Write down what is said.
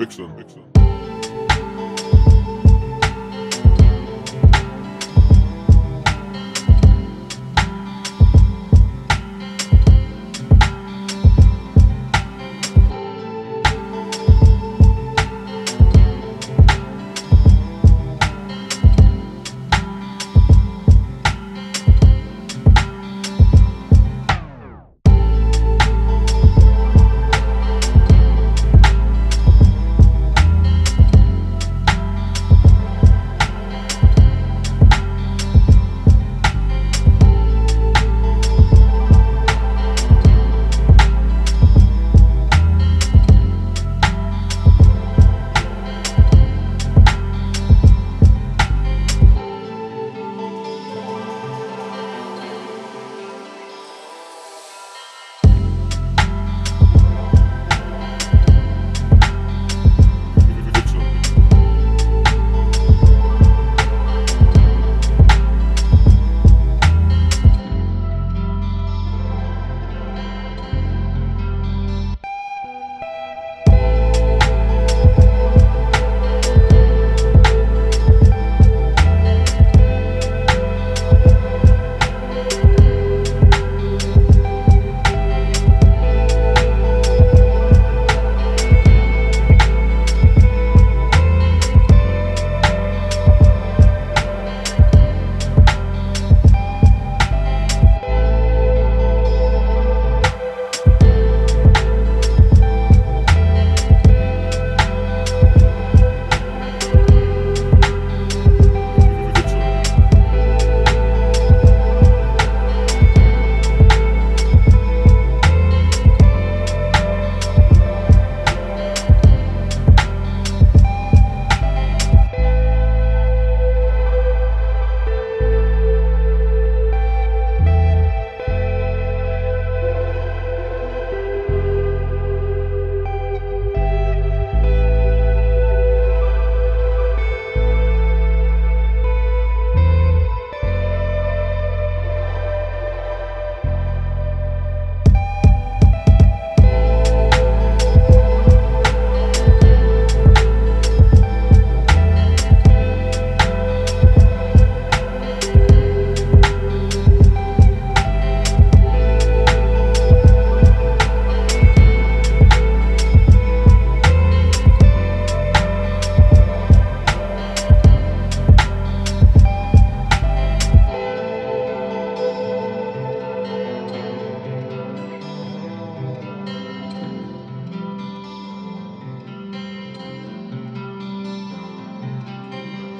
Fyksen.